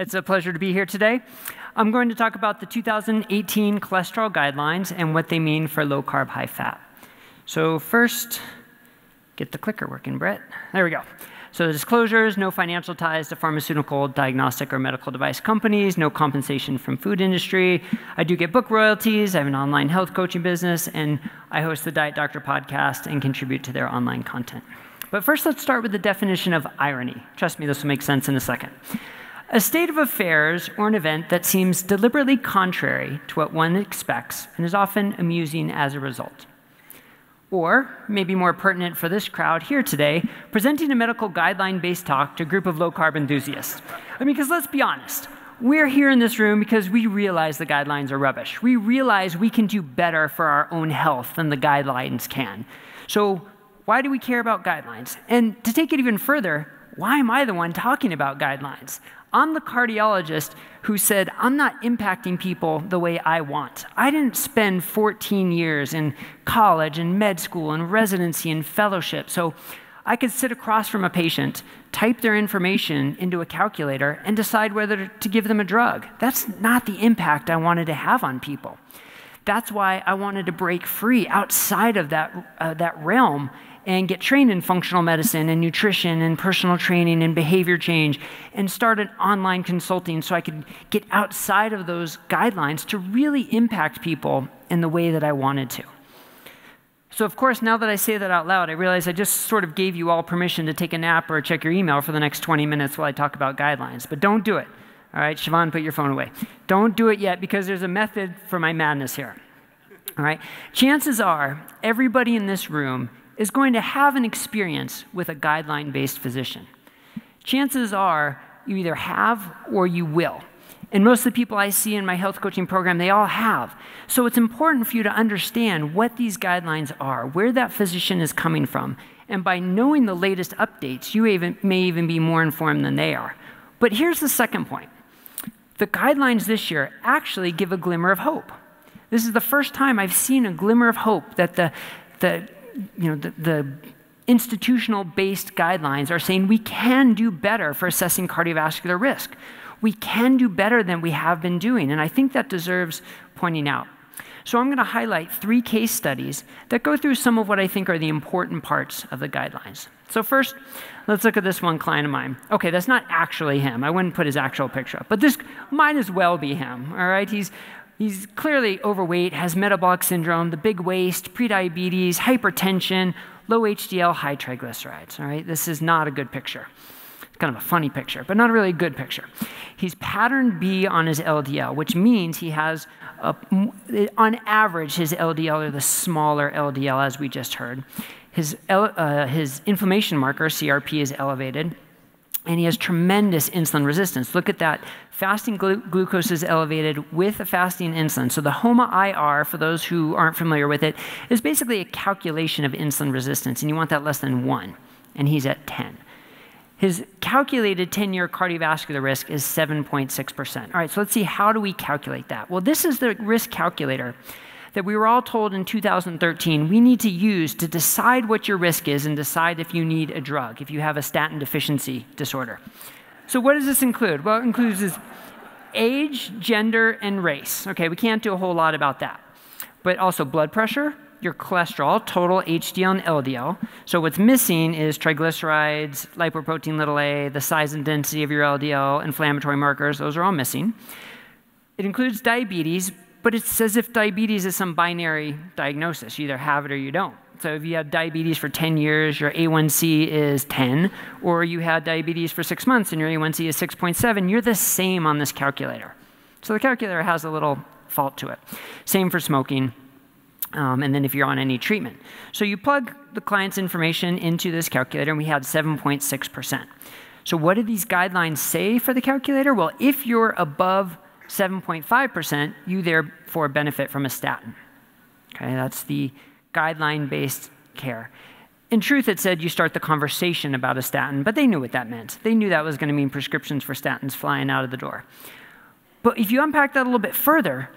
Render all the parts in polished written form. It's a pleasure to be here today. I'm going to talk about the 2018 cholesterol guidelines and what they mean for low carb, high fat. So first, get the clicker working, Brett. There we go. So the disclosures: no financial ties to pharmaceutical, diagnostic, or medical device companies, no compensation from food industry. I do get book royalties, I have an online health coaching business, and I host the Diet Doctor podcast and contribute to their online content. But first, let's start with the definition of irony. Trust me, this will make sense in a second. A state of affairs or an event that seems deliberately contrary to what one expects and is often amusing as a result. Or, maybe more pertinent for this crowd here today, presenting a medical guideline-based talk to a group of low-carb enthusiasts. I mean, because let's be honest, we're here in this room because we realize the guidelines are rubbish. We realize we can do better for our own health than the guidelines can. So why do we care about guidelines? And to take it even further, why am I the one talking about guidelines? I'm the cardiologist who said, I'm not impacting people the way I want. I didn't spend 14 years in college and med school and residency and fellowship, so I could sit across from a patient, type their information into a calculator, and decide whether to give them a drug. That's not the impact I wanted to have on people. That's why I wanted to break free outside of that realm and get trained in functional medicine and nutrition and personal training and behavior change and start an online consulting so I could get outside of those guidelines to really impact people in the way that I wanted to. So of course, now that I say that out loud, I realize I just sort of gave you all permission to take a nap or check your email for the next 20 minutes while I talk about guidelines, but don't do it. All right, Siobhan, put your phone away. Don't do it yet because there's a method for my madness here. All right, chances are everybody in this room is going to have an experience with a guideline-based physician. Chances are you either have or you will. And most of the people I see in my health coaching program, they all have. So it's important for you to understand what these guidelines are, where that physician is coming from. And by knowing the latest updates, you may even be more informed than they are. But here's the second point. The guidelines this year actually give a glimmer of hope. This is the first time I've seen a glimmer of hope that the institutional-based guidelines are saying we can do better for assessing cardiovascular risk. We can do better than we have been doing, and I think that deserves pointing out. So I'm going to highlight 3 case studies that go through some of what I think are the important parts of the guidelines. So first, let's look at this one client of mine. Okay, that's not actually him. I wouldn't put his actual picture up, but this might as well be him, all right? He's clearly overweight, has metabolic syndrome, the big waist, prediabetes, hypertension, low HDL, high triglycerides, all right? This is not a good picture. It's kind of a funny picture, but not really a good picture. He's pattern B on his LDL, which means he has, on average, his LDL are the smaller LDL, as we just heard. His inflammation marker, CRP, is elevated, and he has tremendous insulin resistance. Look at that. Fasting glucose is elevated with a fasting insulin. So the HOMA-IR, for those who aren't familiar with it, is basically a calculation of insulin resistance, and you want that less than 1, and he's at 10. His calculated 10-year cardiovascular risk is 7.6%. All right, so let's see, how do we calculate that? Well, this is the risk calculator that we were all told in 2013 we need to use to decide what your risk is and decide if you need a drug, if you have a statin deficiency disorder. So what does this include? Well, it includes his age, gender, and race. Okay, we can't do a whole lot about that. But also blood pressure, your cholesterol, total HDL and LDL. So what's missing is triglycerides, lipoprotein little a, the size and density of your LDL, inflammatory markers, those are all missing. It includes diabetes, but it's as if diabetes is some binary diagnosis. You either have it or you don't. So if you had diabetes for 10 years, your A1C is 10, or you had diabetes for 6 months and your A1C is 6.7, you're the same on this calculator. So the calculator has a little fault to it. Same for smoking, and then if you're on any treatment. So you plug the client's information into this calculator, and we had 7.6%. So what did these guidelines say for the calculator? Well, if you're above 7.5%, you therefore benefit from a statin. Okay, that's the guideline-based care. In truth, it said you start the conversation about a statin, but they knew what that meant. They knew that was going to mean prescriptions for statins flying out of the door. But if you unpack that a little bit further,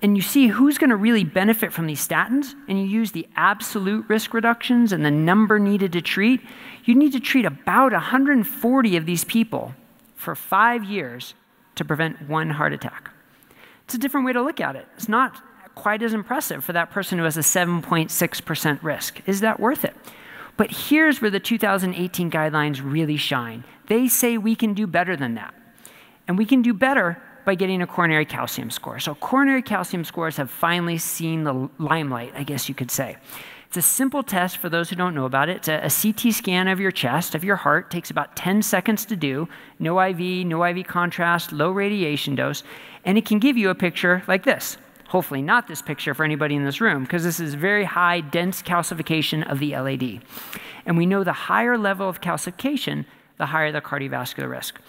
and you see who's going to really benefit from these statins, and you use the absolute risk reductions and the number needed to treat, you need to treat about 140 of these people for 5 years to prevent one heart attack. It's a different way to look at it. It's not quite as impressive for that person who has a 7.6% risk. Is that worth it? But here's where the 2018 guidelines really shine. They say we can do better than that. And we can do better by getting a coronary calcium score. So coronary calcium scores have finally seen the limelight, I guess you could say. It's a simple test for those who don't know about it. It's a CT scan of your chest, of your heart. It takes about 10 seconds to do. No IV, no IV contrast, low radiation dose. And it can give you a picture like this. Hopefully not this picture for anybody in this room, because this is very high, dense calcification of the LAD. And we know the higher level of calcification, the higher the cardiovascular risk.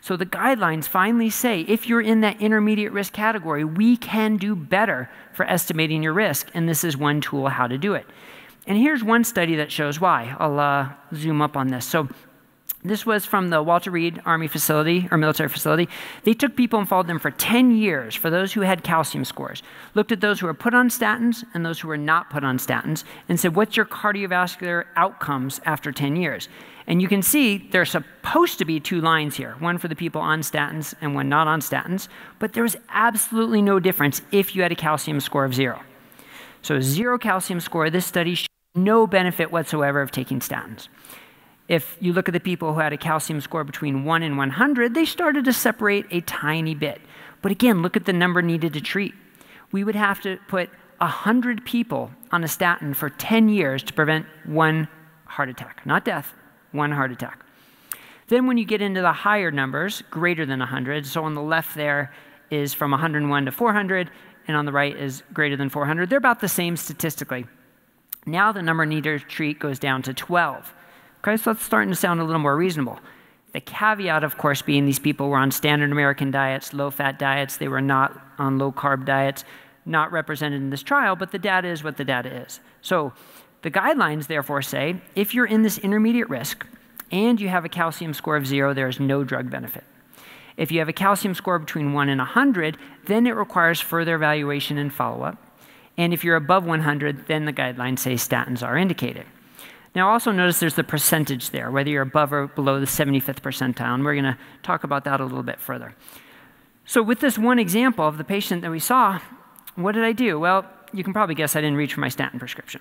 So the guidelines finally say, if you're in that intermediate risk category, we can do better for estimating your risk, and this is one tool how to do it. And here's one study that shows why. I'll zoom up on this. So this was from the Walter Reed Army facility, or military facility. They took people and followed them for 10 years for those who had calcium scores, looked at those who were put on statins and those who were not put on statins, and said, what's your cardiovascular outcomes after 10 years? And you can see there's supposed to be two lines here, one for the people on statins and one not on statins, but there was absolutely no difference if you had a calcium score of 0. So zero calcium score, this study showed no benefit whatsoever of taking statins. If you look at the people who had a calcium score between 1 and 100, they started to separate a tiny bit. But again, look at the number needed to treat. We would have to put 100 people on a statin for 10 years to prevent one heart attack, not death. One heart attack. Then when you get into the higher numbers, greater than 100, so on the left there is from 101 to 400, and on the right is greater than 400. They're about the same statistically. Now the number needed to treat goes down to 12. Okay, so that's starting to sound a little more reasonable. The caveat, of course, being these people were on standard American diets, low-fat diets, they were not on low-carb diets, not represented in this trial, but the data is what the data is. So the guidelines, therefore, say if you're in this intermediate risk and you have a calcium score of 0, there is no drug benefit. If you have a calcium score between 1 and 100, then it requires further evaluation and follow-up. And if you're above 100, then the guidelines say statins are indicated. Now, also notice there's the percentage there, whether you're above or below the 75th percentile, and we're going to talk about that a little bit further. So with this one example of the patient that we saw, what did I do? Well, you can probably guess I didn't reach for my statin prescription.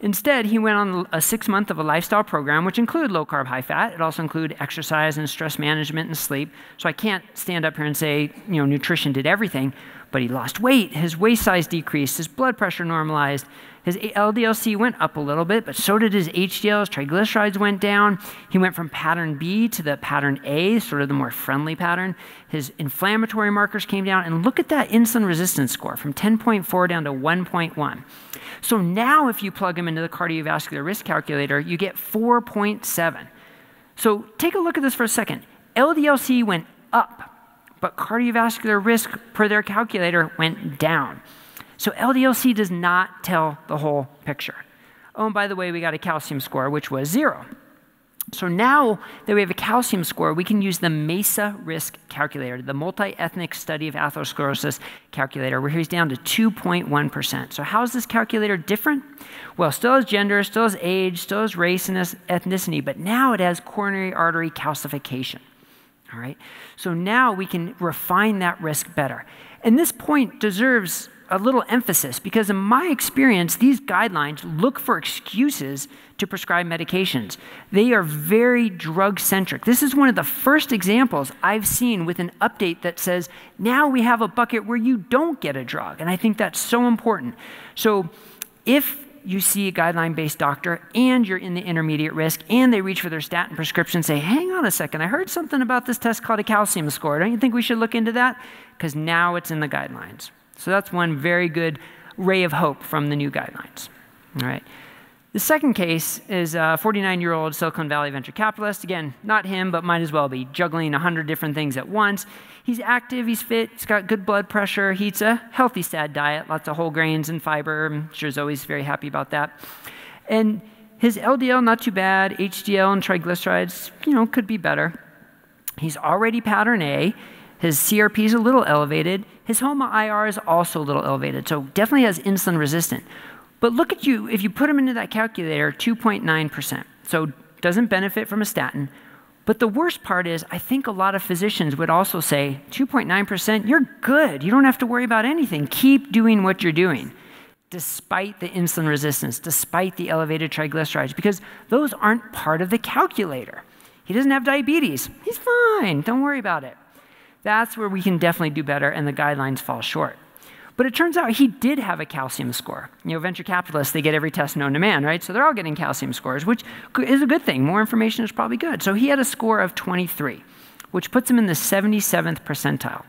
Instead, he went on a 6-month of a lifestyle program, which included low-carb, high-fat. It also included exercise and stress management and sleep. So I can't stand up here and say, you know, nutrition did everything, but he lost weight. His waist size decreased. His blood pressure normalized. His LDL-C went up a little bit, but so did his HDL. His triglycerides went down. He went from pattern B to the pattern A, sort of the more friendly pattern. His inflammatory markers came down. And look at that insulin resistance score, from 10.4 down to 1.1. So now if you plug him into the cardiovascular risk calculator, you get 4.7. So take a look at this for a second. LDL-C went up, but cardiovascular risk per their calculator went down. So LDL-C does not tell the whole picture. Oh, and by the way, we got a calcium score, which was 0. So now that we have a calcium score, we can use the MESA risk calculator, the multi-ethnic study of atherosclerosis calculator, where he's down to 2.1%. So how is this calculator different? Well, still has gender, still has age, still has race and ethnicity, but now it has coronary artery calcification. All right? So now we can refine that risk better. And this point deserves a little emphasis, because in my experience, these guidelines look for excuses to prescribe medications. They are very drug-centric. This is one of the first examples I've seen with an update that says, now we have a bucket where you don't get a drug. And I think that's so important. So if you see a guideline-based doctor and you're in the intermediate risk and they reach for their statin prescription, say, hang on a second, I heard something about this test called a calcium score. Don't you think we should look into that? Because now it's in the guidelines. So that's one very good ray of hope from the new guidelines. All right. The second case is a 49-year-old Silicon Valley venture capitalist. Again, not him, but might as well be, juggling 100 different things at once. He's active, he's fit, he's got good blood pressure, he eats a healthy SAD diet, lots of whole grains and fiber. I'm sure Zoe's very happy about that. And his LDL, not too bad, HDL and triglycerides, you know, could be better. He's already pattern A. His CRP is a little elevated. His HOMA-IR is also a little elevated, so definitely has insulin resistant. But look at you, if you put him into that calculator, 2.9%. So doesn't benefit from a statin, But the worst part is, I think a lot of physicians would also say, 2.9%, you're good. You don't have to worry about anything. Keep doing what you're doing, despite the insulin resistance, despite the elevated triglycerides, because those aren't part of the calculator. He doesn't have diabetes. He's fine. Don't worry about it. That's where we can definitely do better, and the guidelines fall short. But it turns out he did have a calcium score. You know, venture capitalists, they get every test known to man, right? So they're all getting calcium scores, which is a good thing. More information is probably good. So he had a score of 23, which puts him in the 77th percentile.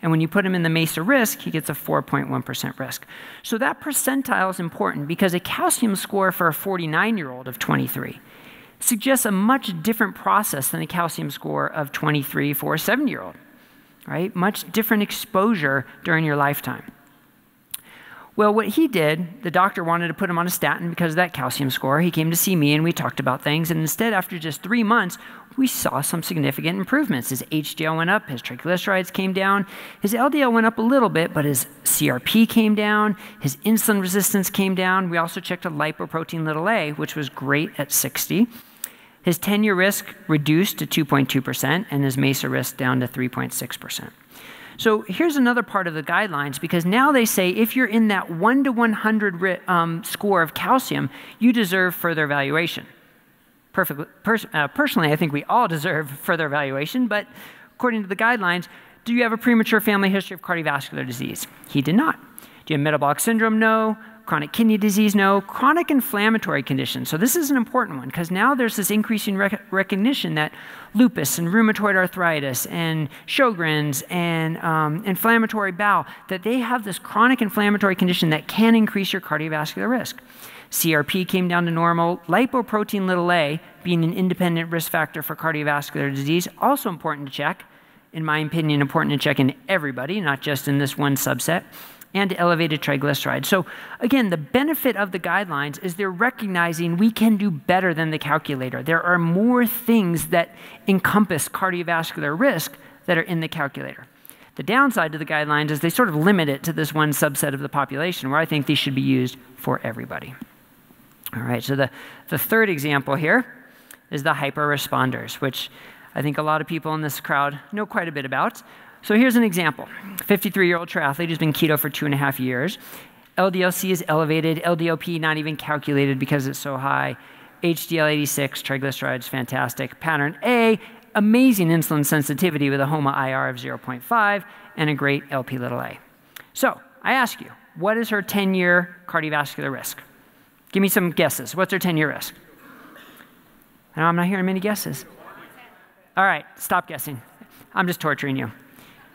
And when you put him in the MESA risk, he gets a 4.1% risk. So that percentile is important because a calcium score for a 49-year-old of 23 suggests a much different process than a calcium score of 23 for a 70-year-old. Right? Much different exposure during your lifetime. Well, what he did, the doctor wanted to put him on a statin because of that calcium score. He came to see me and we talked about things. And instead, after just 3 months, we saw some significant improvements. His HDL went up, his triglycerides came down, his LDL went up a little bit, but his CRP came down, his insulin resistance came down. We also checked a lipoprotein(a), which was great at 60. His 10-year risk reduced to 2.2% and his MESA risk down to 3.6%. So here's another part of the guidelines, because now they say if you're in that 1 to 100 score of calcium, you deserve further evaluation. Personally, I think we all deserve further evaluation, but according to the guidelines, do you have a premature family history of cardiovascular disease? He did not. Do you have metabolic syndrome? No. Chronic kidney disease? No. Chronic inflammatory conditions. So this is an important one, because now there's this increasing recognition that lupus and rheumatoid arthritis and Sjogren's and inflammatory bowel, that they have this chronic inflammatory condition that can increase your cardiovascular risk. CRP came down to normal. Lipoprotein(a), being an independent risk factor for cardiovascular disease, also important to check. In my opinion, important to check in everybody, not just in this one subset. And elevated triglycerides. So again, the benefit of the guidelines is they're recognizing we can do better than the calculator. There are more things that encompass cardiovascular risk that are in the calculator. The downside to the guidelines is they sort of limit it to this one subset of the population, where I think these should be used for everybody. All right, so the third example here is the hyper-responders, which I think a lot of people in this crowd know quite a bit about. So here's an example. 53-year-old triathlete who's been keto for 2.5 years. LDL-C is elevated. LDL-P not even calculated because it's so high. HDL 86, triglycerides, fantastic. Pattern A, amazing insulin sensitivity with a HOMA-IR of 0.5 and a great Lp(a). So I ask you, what is her 10-year cardiovascular risk? Give me some guesses. What's her 10-year risk? No, I'm not hearing many guesses. All right, stop guessing. I'm just torturing you.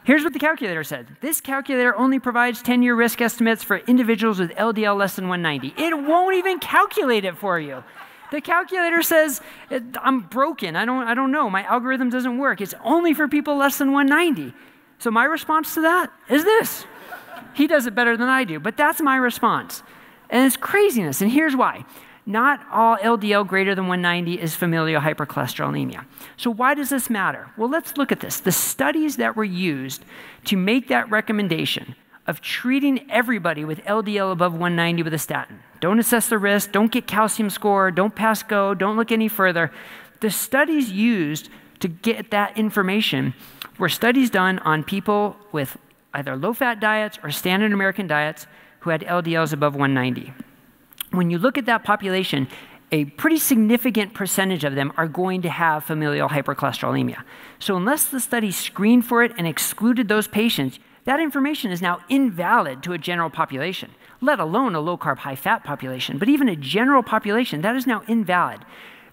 Here's what the calculator said. This calculator only provides 10-year risk estimates for individuals with LDL less than 190. It won't even calculate it for you. The calculator says, I'm broken. I don't know. My algorithm doesn't work. It's only for people less than 190. So my response to that is this. He does it better than I do, but that's my response. And it's craziness, and here's why. Not all LDL greater than 190 is familial hypercholesterolemia. So why does this matter? Well, let's look at this. The studies that were used to make that recommendation of treating everybody with LDL above 190 with a statin, don't assess the risk, don't get calcium score, don't pass go, don't look any further. The studies used to get that information were studies done on people with either low-fat diets or standard American diets who had LDLs above 190. When you look at that population, a pretty significant percentage of them are going to have familial hypercholesterolemia. So unless the study screened for it and excluded those patients, that information is now invalid to a general population, let alone a low-carb, high-fat population. But even a general population, that is now invalid,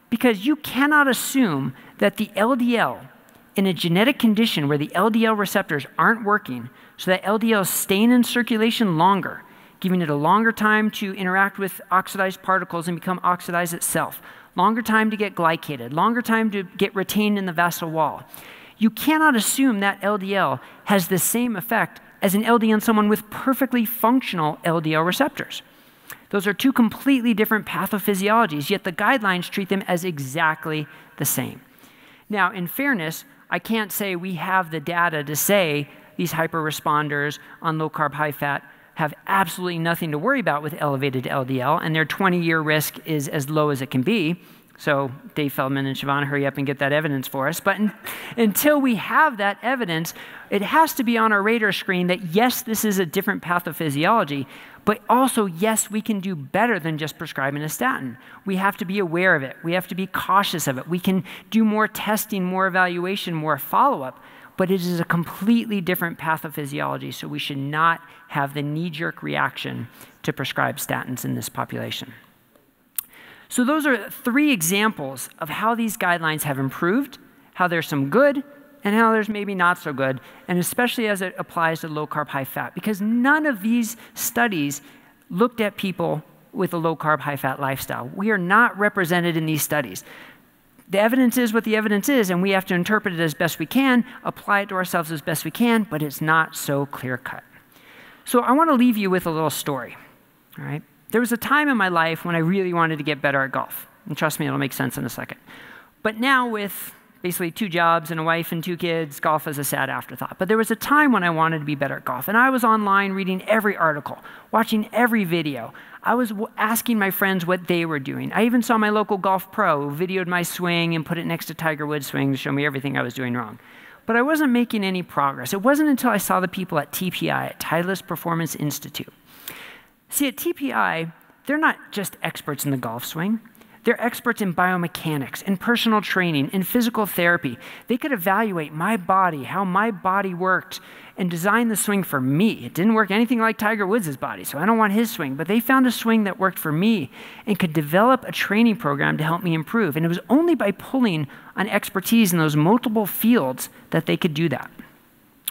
because you cannot assume that the LDL in a genetic condition where the LDL receptors aren't working, so that LDL is staying in circulation longer, giving it a longer time to interact with oxidized particles and become oxidized itself, longer time to get glycated, longer time to get retained in the vessel wall. You cannot assume that LDL has the same effect as an LDL in someone with perfectly functional LDL receptors. Those are two completely different pathophysiologies, yet the guidelines treat them as exactly the same. Now, in fairness, I can't say we have the data to say these hyper-responders on low-carb, high-fat have absolutely nothing to worry about with elevated LDL, and their 20-year risk is as low as it can be. So Dave Feldman and Siobhan, hurry up and get that evidence for us. But until we have that evidence, it has to be on our radar screen that yes, this is a different pathophysiology, but also yes, we can do better than just prescribing a statin. We have to be aware of it. We have to be cautious of it. We can do more testing, more evaluation, more follow-up, but it is a completely different pathophysiology, so we should not have the knee-jerk reaction to prescribe statins in this population. So those are three examples of how these guidelines have improved, how there's some good, and how there's maybe not so good, and especially as it applies to low-carb, high-fat, because none of these studies looked at people with a low-carb, high-fat lifestyle. We are not represented in these studies. The evidence is what the evidence is, and we have to interpret it as best we can, apply it to ourselves as best we can, but it's not so clear-cut. So I want to leave you with a little story, all right? There was a time in my life when I really wanted to get better at golf. And trust me, it'll make sense in a second. But now with basically 2 jobs and a wife and 2 kids, golf is a sad afterthought. But there was a time when I wanted to be better at golf. And I was online reading every article, watching every video. I was asking my friends what they were doing. I even saw my local golf pro who videoed my swing and put it next to Tiger Woods' swing to show me everything I was doing wrong. But I wasn't making any progress. It wasn't until I saw the people at TPI, at Titleist Performance Institute. See, at TPI, they're not just experts in the golf swing. They're experts in biomechanics, in personal training, in physical therapy. They could evaluate my body, how my body worked, and design the swing for me. It didn't work anything like Tiger Woods' body, so I don't want his swing. But they found a swing that worked for me and could develop a training program to help me improve. And it was only by pulling on expertise in those multiple fields that they could do that.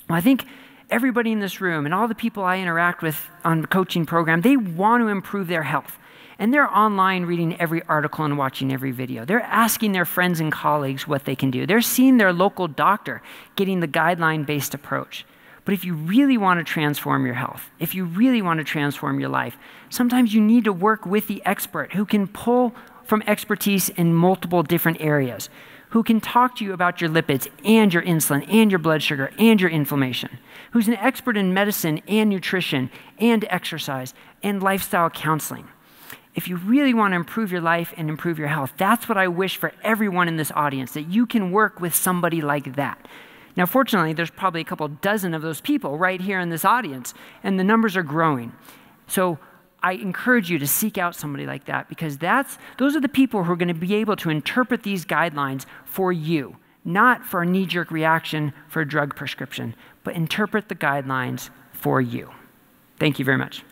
Well, I think everybody in this room and all the people I interact with on the coaching program, they want to improve their health. And they're online reading every article and watching every video. They're asking their friends and colleagues what they can do. They're seeing their local doctor, getting the guideline-based approach. But if you really want to transform your health, if you really want to transform your life, sometimes you need to work with the expert who can pull from expertise in multiple different areas, who can talk to you about your lipids and your insulin and your blood sugar and your inflammation, who's an expert in medicine and nutrition and exercise and lifestyle counseling. If you really want to improve your life and improve your health, that's what I wish for everyone in this audience, that you can work with somebody like that. Now, fortunately, there's probably a couple dozen of those people right here in this audience, and the numbers are growing. So I encourage you to seek out somebody like that, because those are the people who are going to be able to interpret these guidelines for you, not for a knee-jerk reaction for a drug prescription, but interpret the guidelines for you. Thank you very much.